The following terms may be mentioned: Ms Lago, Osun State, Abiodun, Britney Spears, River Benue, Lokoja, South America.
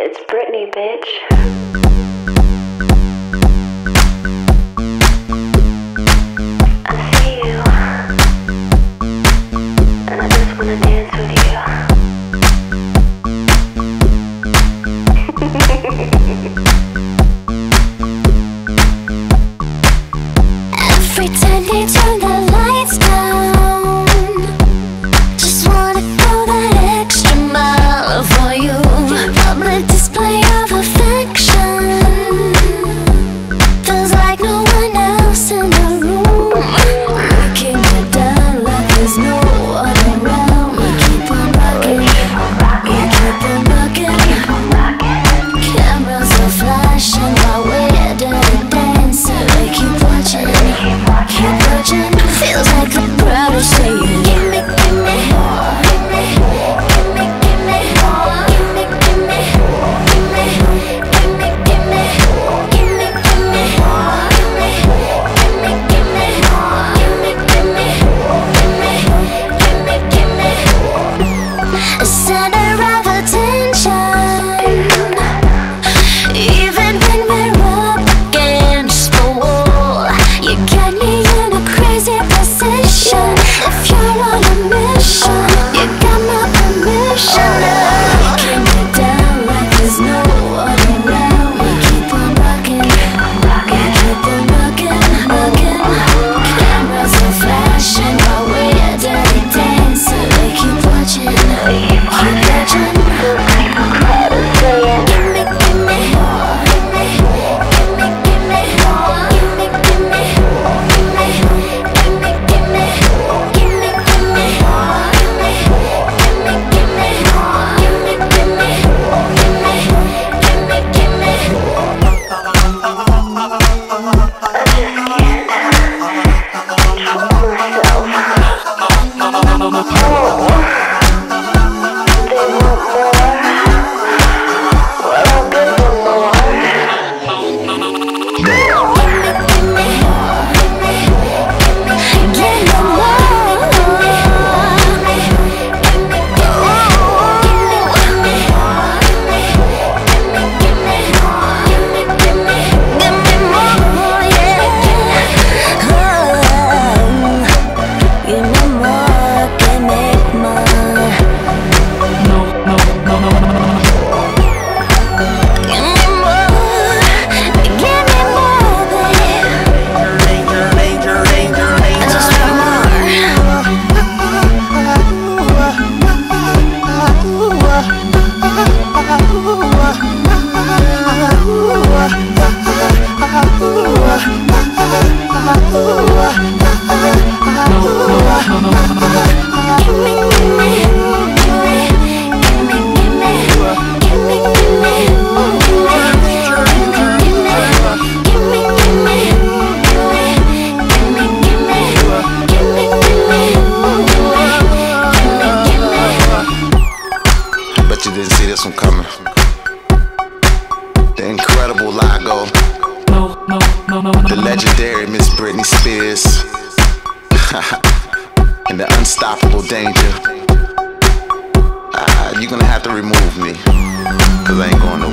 It's Britney, bitch. Pretending, turn the lights down. Just wanna go that extra mile for you. Public display of affection feels like no one else in the room. Looking you down like there's no one around. We keep on rocking, we keep on rocking, we keep on rocking, we keep on rocking. Cameras are flashing while we're dancing. We keep watching, feels like the crowd is saying, give me, give me, give me, give me, give me, give me, give me, give me, give me, give me, give me, give me, give me, give me, give me, give me, give me, a center of attention, even when we're up against the wall. You got me in a crazy position. If you're on a mission, you got my permission. Looking me down like there's no one around. We keep on rocking, we keep on rocking, rocking. Cameras are flashing while we're dirty dancing. We keep watching, we keep watching. You didn't see this one coming. The incredible Lago. The legendary Miss Britney Spears. And the unstoppable danger. You're gonna have to remove me, 'cause I ain't going